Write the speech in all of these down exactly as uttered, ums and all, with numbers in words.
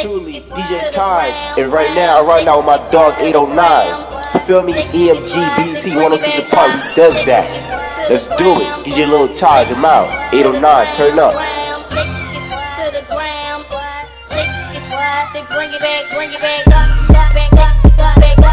Truly D J Taj, and right now, right now with my dog eight oh nine. You feel me? E M G B T one oh six apart. He does that. Let's do it. D J Lil Taj, I'm out. eight oh nine, turn up. Take it to the ground, boy. Take it, boy. They bring it back, bring it back up, up, back up, up, back up.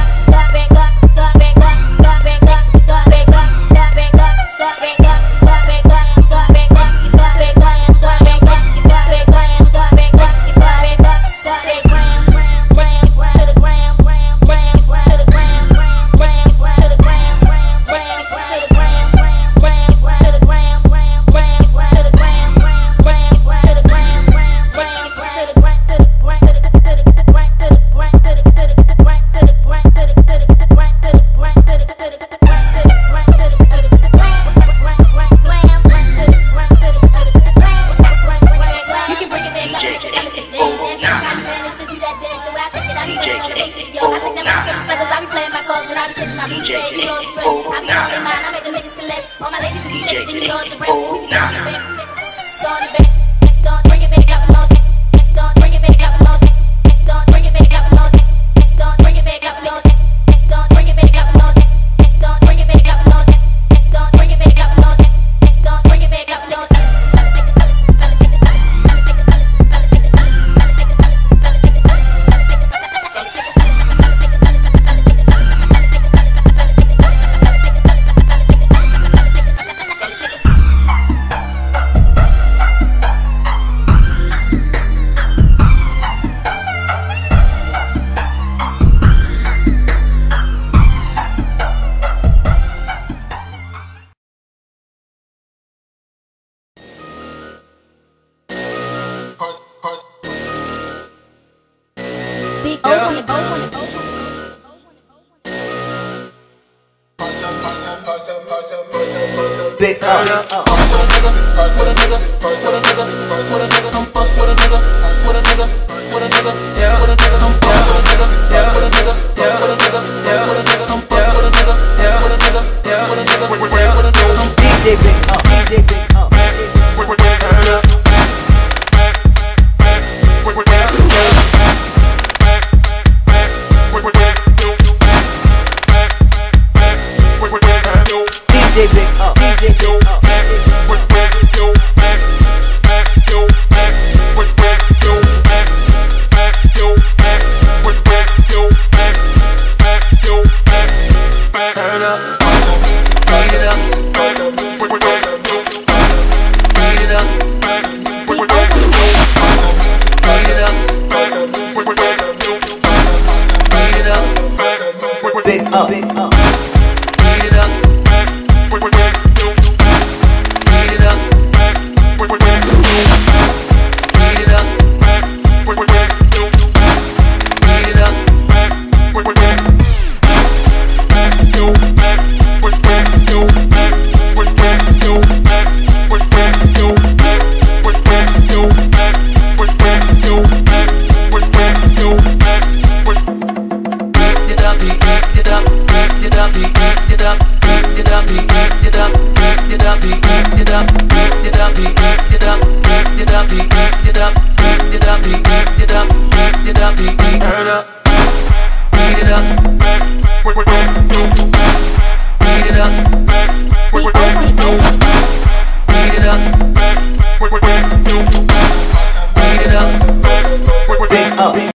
Big turn up, up, up to the nigga, to the nigga, to the nigga, to the nigga, come fuck to the nigga, to the nigga, to the nigga, yeah, to the nigga, come fuck to the nigga, yeah, to the nigga, yeah, to the nigga, yeah, to the nigga, come fuck to the nigga, yeah, to the nigga, yeah, to the nigga, where where the nigga come D J big up, D J big up, where where turn up. D J big up. Yo, back, yo, back, yo, back, back, yo, back, back, yo, back, back, yo, back, back, yo, back, back, yo, back, back. Turn up, beat it up, back, back, beat it up, back, back, beat it up, back, beat it up, back, big up, big up. Beat it up.